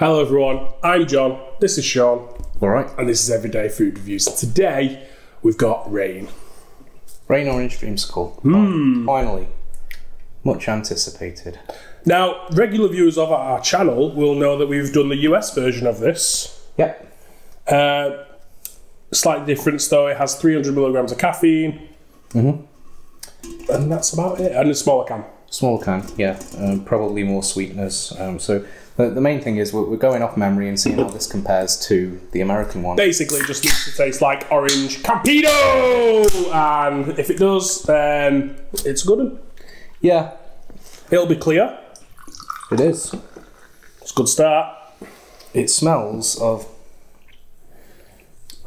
Hello everyone, I'm John, this is Sean. Alright. And this is Everyday Food Reviews. Today, we've got Reign. Reign Orange Creamsicle. Mmm. Finally. Much anticipated. Now, regular viewers of our channel will know that we've done the US version of this. Yep. Slight difference though, it has 300 milligrams of caffeine. Mm-hmm. And that's about it. And a smaller can. Smaller can, yeah. Probably more sweetness. So the main thing is we're going off memory and seeing how this compares to the American one. Basically, it just needs to taste like orange Campino! And if it does, then it's a good one. Yeah. It'll be clear. It is. It's a good start. It smells of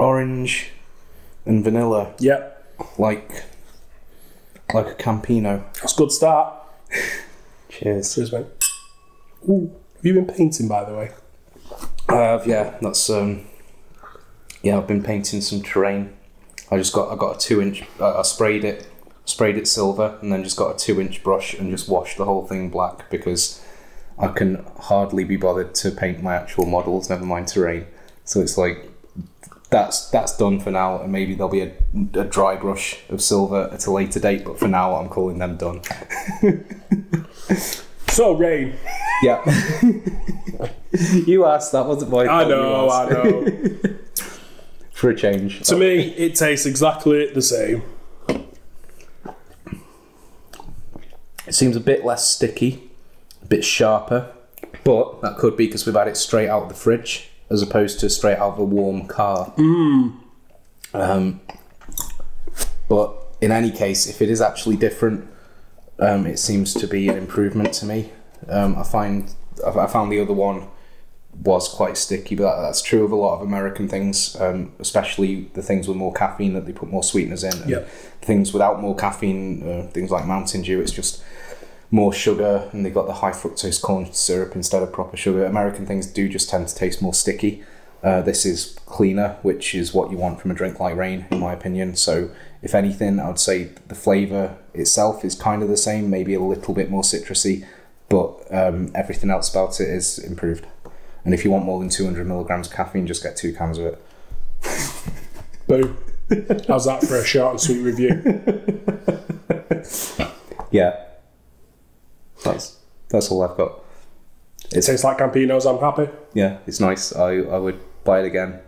orange and vanilla. Yep. Like a Campino. That's a good start. Cheers. Cheers, mate. Ooh. Have you been painting, by the way? Yeah, that's yeah, I've been painting some terrain. I got a 2-inch. I sprayed it silver, and then just got a 2-inch brush and just washed the whole thing black because I can hardly be bothered to paint my actual models, never mind terrain. So it's like that's done for now, and maybe there'll be a dry brush of silver at a later date. But for now, I'm calling them done. So, Reign. Yeah. You asked, that wasn't my fault. I know. For a change. To me, it tastes exactly the same. It seems a bit less sticky, a bit sharper, but that could be because we've had it straight out of the fridge as opposed to straight out of a warm car. Mm. But in any case, if it is actually different, it seems to be an improvement to me. I found the other one was quite sticky, but that's true of a lot of American things, especially the things with more caffeine that they put more sweeteners in. And yeah. Things without more caffeine, things like Mountain Dew, it's just more sugar, and they've got the high fructose corn syrup instead of proper sugar. American things do just tend to taste more sticky. This is cleaner, which is what you want from a drink like Reign, in my opinion. So if anything, I'd say the flavour itself is kind of the same, maybe a little bit more citrusy, but everything else about it is improved. And if you want more than 200 milligrams of caffeine, just get 2 cans of it. Boom. How's that for a short and sweet review? Yeah. That's all I've got. It tastes like Campinos, I'm happy. Yeah, it's nice. I would buy it again.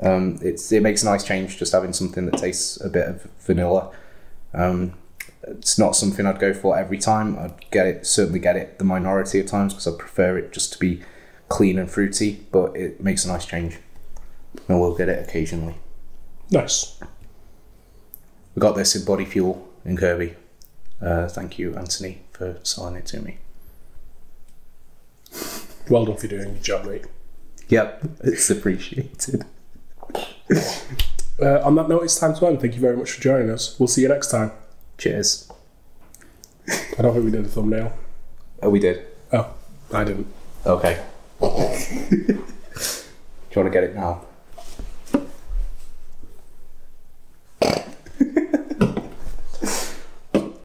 It makes a nice change just having something that tastes a bit of vanilla. It's not something I'd go for every time. I'd certainly get it the minority of times because I prefer it just to be clean and fruity, but it makes a nice change. And we'll get it occasionally. Nice. We got this in Body Fuel in Kirby. Thank you, Anthony, for selling it to me. Well done for doing your job, mate. Yep, it's appreciated. On that note, it's time to end. Thank you very much for joining us. We'll see you next time. Cheers. I don't think we did the thumbnail. Oh, we did. Oh, I didn't. Okay. Do you want to get it now?